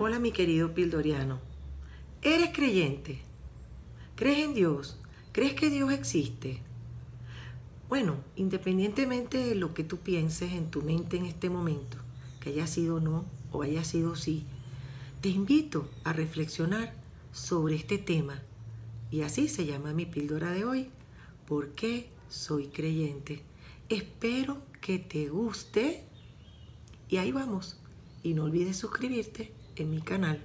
Hola mi querido Pildoriano, ¿eres creyente? ¿Crees en Dios? ¿Crees que Dios existe? Bueno, independientemente de lo que tú pienses en tu mente en este momento, que haya sido no o haya sido sí, te invito a reflexionar sobre este tema. Y así se llama mi píldora de hoy, ¿por qué soy creyente? Espero que te guste y ahí vamos. Y no olvides suscribirte en mi canal.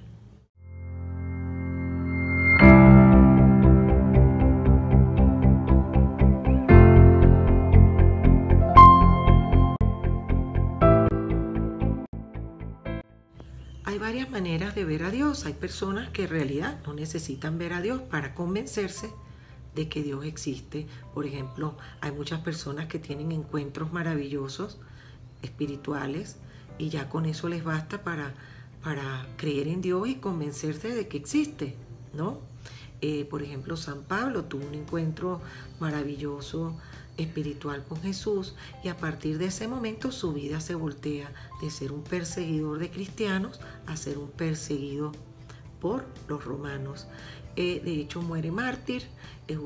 Hay varias maneras de ver a Dios. Hay personas que en realidad no necesitan ver a Dios para convencerse de que Dios existe. Por ejemplo, hay muchas personas que tienen encuentros maravillosos, espirituales, y ya con eso les basta para creer en Dios y convencerse de que existe, ¿no? Por ejemplo, San Pablo tuvo un encuentro maravilloso espiritual con Jesús y a partir de ese momento su vida se voltea de ser un perseguidor de cristianos a ser un perseguido por los romanos. De hecho, muere mártir, es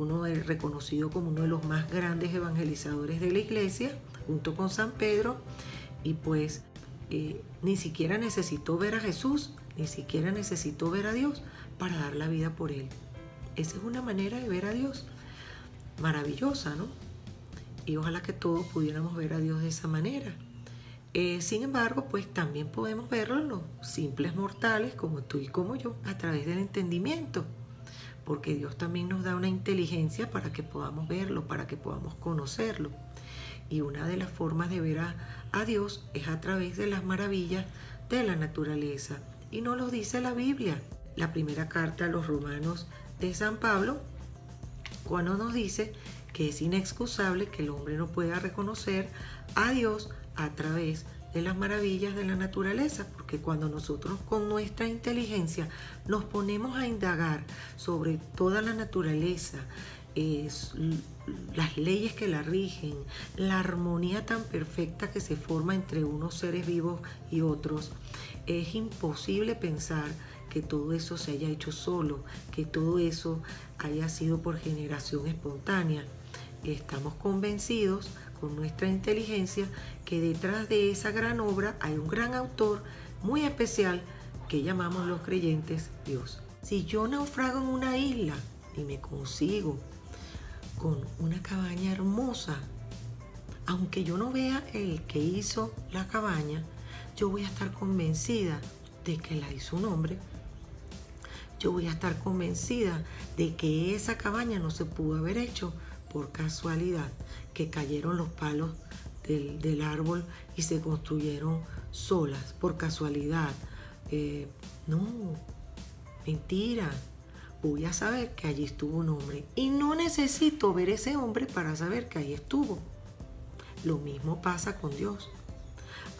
reconocido como uno de los más grandes evangelizadores de la iglesia, junto con San Pedro, y pues ni siquiera necesitó ver a Jesús, ni siquiera necesitó ver a Dios para dar la vida por él. Esa es una manera de ver a Dios maravillosa, ¿no? Y ojalá que todos pudiéramos ver a Dios de esa manera. Sin embargo, pues también podemos verlo en los simples mortales como tú y como yo, a través del entendimiento, porque Dios también nos da una inteligencia para que podamos verlo, para que podamos conocerlo. Y una de las formas de ver a Dios es a través de las maravillas de la naturaleza. Y nos lo dice la Biblia. La primera carta a los romanos de San Pablo, cuando nos dice que es inexcusable que el hombre no pueda reconocer a Dios a través de las maravillas de la naturaleza, porque cuando nosotros con nuestra inteligencia nos ponemos a indagar sobre toda la naturaleza, las leyes que la rigen, la armonía tan perfecta que se forma entre unos seres vivos y otros, es imposible pensar que todo eso se haya hecho solo, que todo eso haya sido por generación espontánea. Estamos convencidos con nuestra inteligencia que detrás de esa gran obra hay un gran autor muy especial que llamamos los creyentes Dios. Si yo naufrago en una isla y me consigo con una cabaña hermosa, aunque yo no vea el que hizo la cabaña, yo voy a estar convencida de que la hizo un hombre. Yo voy a estar convencida de que esa cabaña no se pudo haber hecho por casualidad, que cayeron los palos del árbol y se construyeron solas por casualidad. No, mentira. Voy a saber que allí estuvo un hombre y no necesito ver ese hombre para saber que ahí estuvo. Lo mismo pasa con Dios.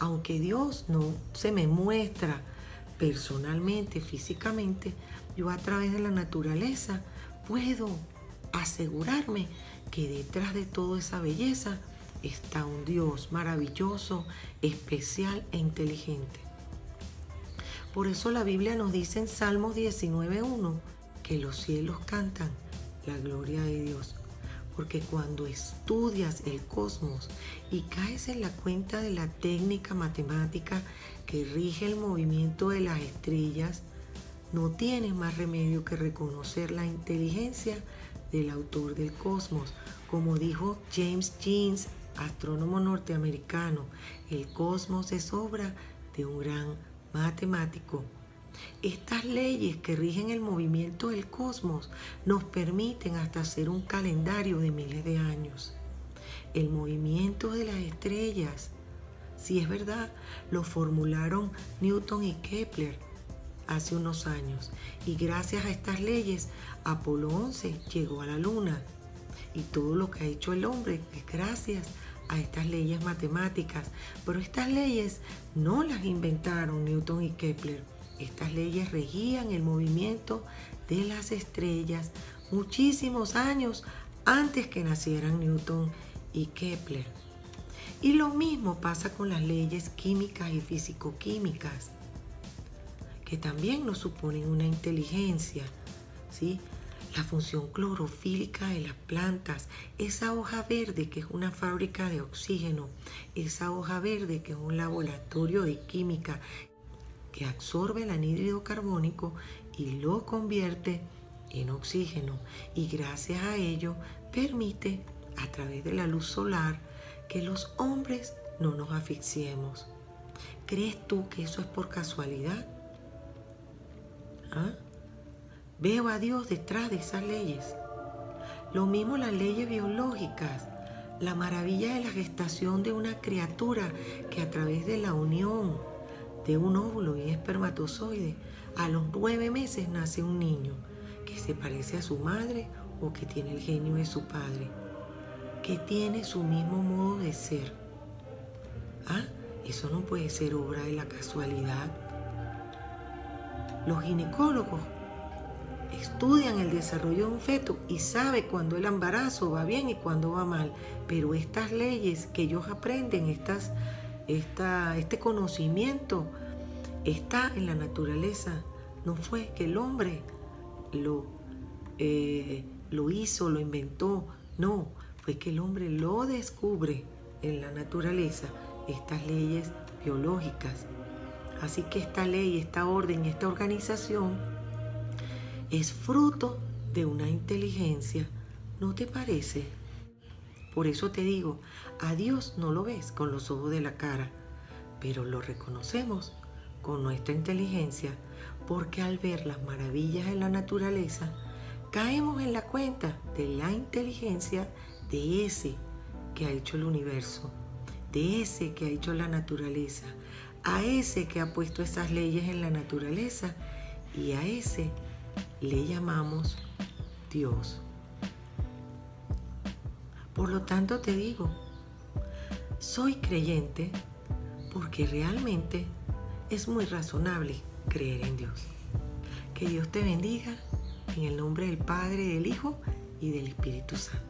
Aunque Dios no se me muestra personalmente, físicamente, yo a través de la naturaleza puedo asegurarme que detrás de toda esa belleza está un Dios maravilloso, especial e inteligente. Por eso la Biblia nos dice en Salmos 19:1 que los cielos cantan la gloria de Dios, porque cuando estudias el cosmos y caes en la cuenta de la técnica matemática que rige el movimiento de las estrellas, no tienes más remedio que reconocer la inteligencia del autor del cosmos. Como dijo James Jeans, astrónomo norteamericano, el cosmos es obra de un gran matemático. Estas leyes que rigen el movimiento del cosmos nos permiten hasta hacer un calendario de miles de años. El movimiento de las estrellas, si es verdad, lo formularon Newton y Kepler hace unos años. Y gracias a estas leyes, Apolo 11 llegó a la Luna. Y todo lo que ha hecho el hombre es gracias a estas leyes matemáticas. Pero estas leyes no las inventaron Newton y Kepler. Estas leyes regían el movimiento de las estrellas muchísimos años antes que nacieran Newton y Kepler. Y lo mismo pasa con las leyes químicas y fisicoquímicas, que también nos suponen una inteligencia, ¿sí? La función clorofílica de las plantas, esa hoja verde que es una fábrica de oxígeno, esa hoja verde que es un laboratorio de química que absorbe el anhídrido carbónico y lo convierte en oxígeno, y gracias a ello permite a través de la luz solar que los hombres no nos asfixiemos. ¿Crees tú que eso es por casualidad? ¿Ah? Veo a Dios detrás de esas leyes. Lo mismo las leyes biológicas, la maravilla de la gestación de una criatura que a través de la unión de un óvulo y espermatozoide, a los 9 meses nace un niño que se parece a su madre o que tiene el genio de su padre, que tiene su mismo modo de ser. ¿Ah? Eso no puede ser obra de la casualidad. Los ginecólogos estudian el desarrollo de un feto y sabe cuando el embarazo va bien y cuando va mal, pero estas leyes que ellos aprenden, este conocimiento está en la naturaleza. No fue que el hombre lo hizo, lo inventó, no, fue que el hombre lo descubre en la naturaleza, estas leyes biológicas. Así que esta ley, esta orden, esta organización es fruto de una inteligencia, ¿no te parece? Por eso te digo, a Dios no lo ves con los ojos de la cara, pero lo reconocemos con nuestra inteligencia, porque al ver las maravillas de la naturaleza, caemos en la cuenta de la inteligencia de ese que ha hecho el universo, de ese que ha hecho la naturaleza, a ese que ha puesto esas leyes en la naturaleza, y a ese le llamamos Dios. Por lo tanto te digo, soy creyente porque realmente es muy razonable creer en Dios. Que Dios te bendiga en el nombre del Padre, del Hijo y del Espíritu Santo.